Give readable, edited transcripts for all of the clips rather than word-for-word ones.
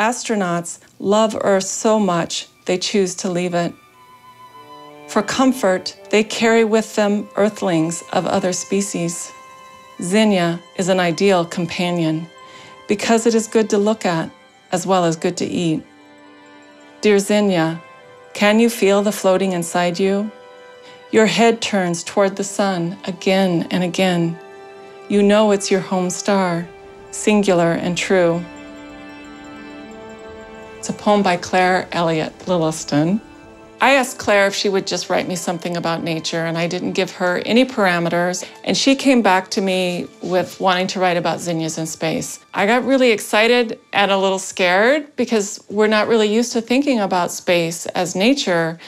Astronauts love Earth so much they choose to leave it. For comfort, they carry with them earthlings of other species. Zinnia is an ideal companion because it is good to look at as well as good to eat. Dear Zinnia, can you feel the floating inside you? Your head turns toward the sun again and again. You know it's your home star, singular and true. It's a poem by Claire Elliott Lilliston. I asked Claire if she would just write me something about nature, and I didn't give her any parameters, and she came back to me with wanting to write about zinnias in space. I got really excited and a little scared because we're not really used to thinking about space as nature,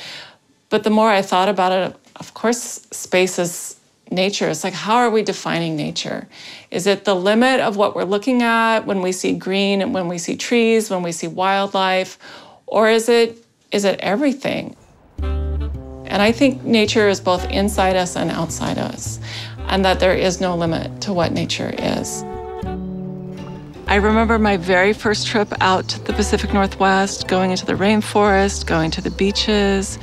but the more I thought about it, of course, space is nature. It's like, how are we defining nature? Is it the limit of what we're looking at when we see green and when we see trees, when we see wildlife, or is it everything? And I think nature is both inside us and outside us, and that there is no limit to what nature is. I remember my very first trip out to the Pacific Northwest, going into the rainforest, going to the beaches.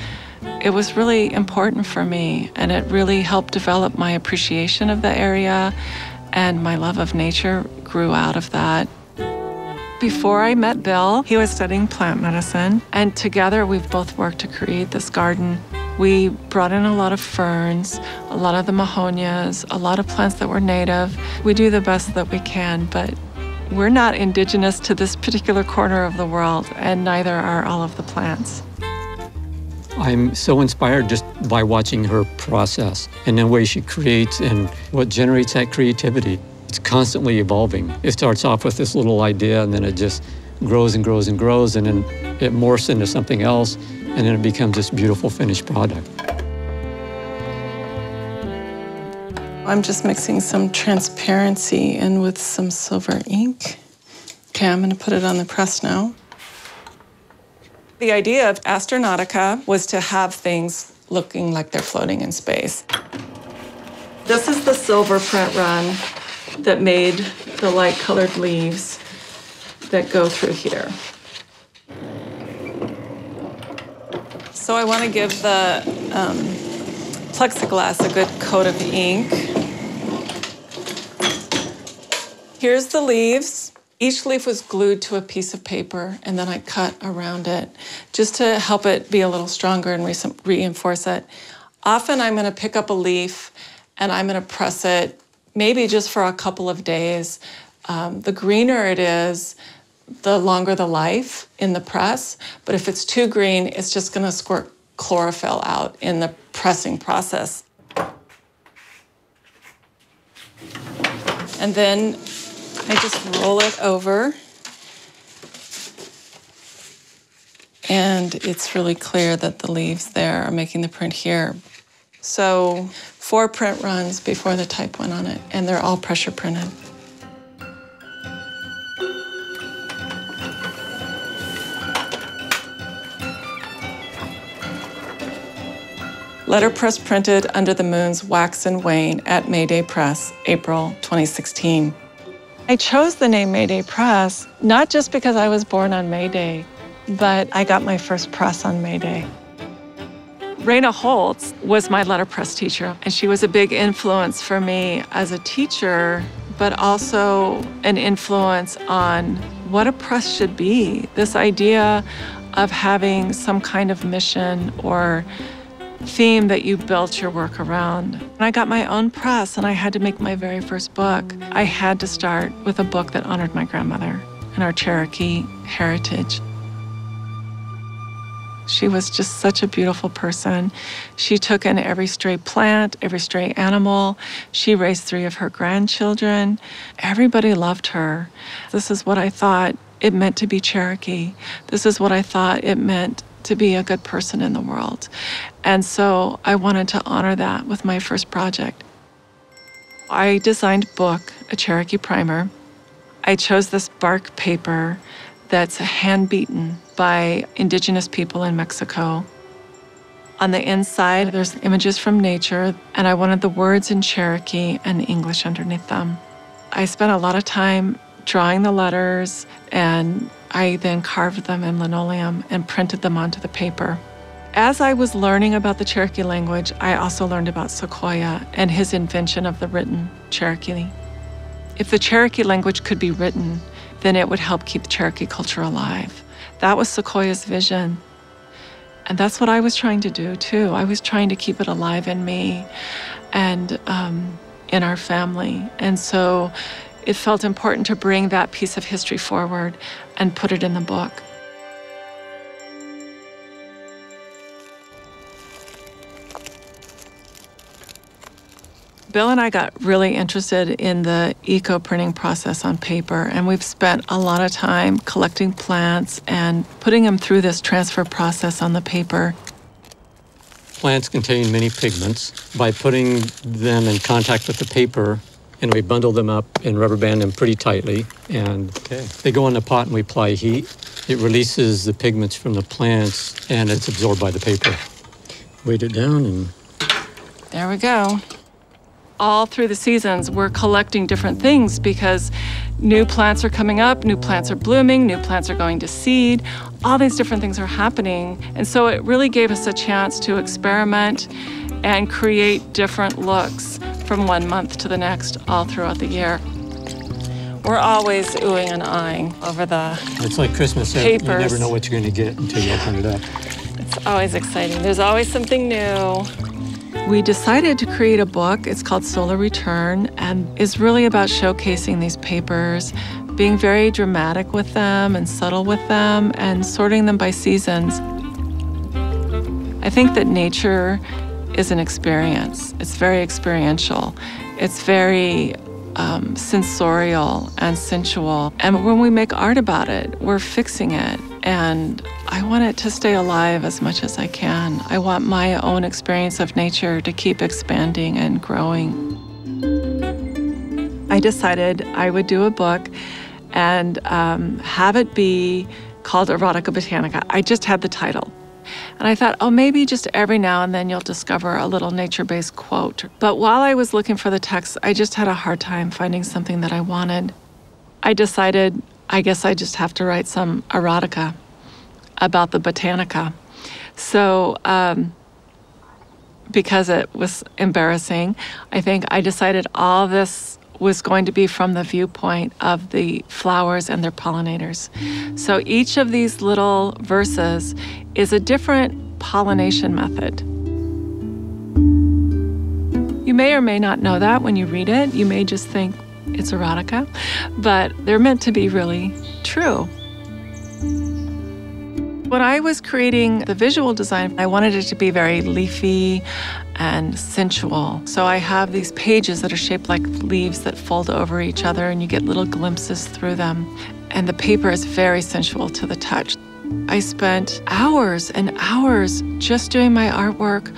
It was really important for me, and it really helped develop my appreciation of the area, and my love of nature grew out of that. Before I met Bill, he was studying plant medicine, and together we've both worked to create this garden. We brought in a lot of ferns, a lot of the mahonias, a lot of plants that were native. We do the best that we can, but we're not indigenous to this particular corner of the world, and neither are all of the plants. I'm so inspired just by watching her process and the way she creates and what generates that creativity. It's constantly evolving. It starts off with this little idea, and then it just grows and grows and grows, and then it morphs into something else, and then it becomes this beautiful finished product. I'm just mixing some transparency in with some silver ink. Okay, I'm gonna put it on the press now. The idea of Astronautica was to have things looking like they're floating in space. This is the silver print run that made the light-colored leaves that go through here. So I want to give the plexiglass a good coat of ink. Here's the leaves. Each leaf was glued to a piece of paper, and then I cut around it just to help it be a little stronger and reinforce it. Often I'm going to pick up a leaf and I'm going to press it maybe just for a couple of days. The greener it is, the longer the life in the press. But if it's too green, it's just gonna squirt chlorophyll out in the pressing process. And then I just roll it over. And it's really clear that the leaves there are making the print here. So 4 print runs before the type went on it, and they're all pressure printed. Letterpress printed Under the Moon's Wax and Wane at May Day Press, April 2016. I chose the name May Day Press not just because I was born on May Day, but I got my first press on May Day. Raina Holtz was my letterpress teacher, and she was a big influence for me as a teacher, but also an influence on what a press should be. This idea of having some kind of mission or theme that you built your work around. And I got my own press, and I had to make my very first book. I had to start with a book that honored my grandmother and our Cherokee heritage. She was just such a beautiful person. She took in every stray plant, every stray animal. She raised 3 of her grandchildren. Everybody loved her. This is what I thought it meant to be Cherokee. This is what I thought it meant to be a good person in the world. And so I wanted to honor that with my first project. I designed a book, a Cherokee primer. I chose this bark paper that's hand-beaten by indigenous people in Mexico. On the inside, there's images from nature, and I wanted the words in Cherokee and English underneath them. I spent a lot of time drawing the letters, and I then carved them in linoleum and printed them onto the paper. As I was learning about the Cherokee language, I also learned about Sequoyah and his invention of the written Cherokee. If the Cherokee language could be written, then it would help keep the Cherokee culture alive. That was Sequoyah's vision. And that's what I was trying to do, too. I was trying to keep it alive in me and in our family. And so it felt important to bring that piece of history forward and put it in the book. Bill and I got really interested in the eco-printing process on paper, and we've spent a lot of time collecting plants and putting them through this transfer process on the paper. Plants contain many pigments. By putting them in contact with the paper, and we bundle them up and rubber band them pretty tightly, and they go in the pot and we apply heat. It releases the pigments from the plants, and it's absorbed by the paper. Weight it down and... there we go. All through the seasons, we're collecting different things because new plants are coming up, new plants are blooming, new plants are going to seed. All these different things are happening. And so it really gave us a chance to experiment and create different looks from one month to the next all throughout the year. We're always oohing and eyeing over the papers. It's like Christmas. You never know what you're going to get until you open it up. It's always exciting. There's always something new. We decided to create a book. It's called Solar Return, and it's really about showcasing these papers, being very dramatic with them and subtle with them, and sorting them by seasons. I think that nature is an experience. It's very experiential. It's very sensorial and sensual. And when we make art about it, we're fixing it. And I want it to stay alive as much as I can. I want my own experience of nature to keep expanding and growing. I decided I would do a book and have it be called Erotica Botanica. I just had the title. And I thought, oh, maybe just every now and then you'll discover a little nature-based quote. But while I was looking for the text, I just had a hard time finding something that I wanted. I decided, I guess I just have to write some erotica about the botanica. So, because it was embarrassing, I think I decided all this was going to be from the viewpoint of the flowers and their pollinators. So each of these little verses is a different pollination method. You may or may not know that when you read it. You may just think it's erotica, but they're meant to be really true. When I was creating the visual design, I wanted it to be very leafy and sensual. So I have these pages that are shaped like leaves that fold over each other, and you get little glimpses through them. And the paper is very sensual to the touch. I spent hours and hours just doing my artwork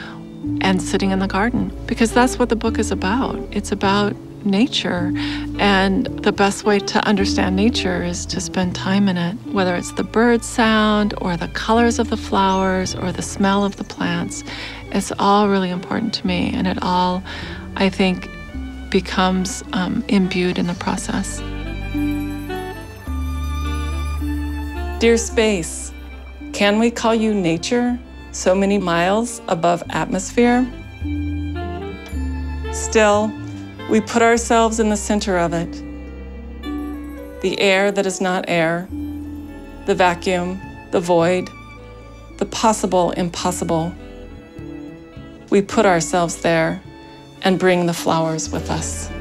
and sitting in the garden, because that's what the book is about. It's about nature, and the best way to understand nature is to spend time in it, whether it's the bird sound or the colors of the flowers or the smell of the plants. It's all really important to me, and it all, I think, becomes imbued in the process. Dear space, can we call you nature, so many miles above atmosphere? Still, we put ourselves in the center of it. The air that is not air, the vacuum, the void, the possible impossible. We put ourselves there and bring the flowers with us.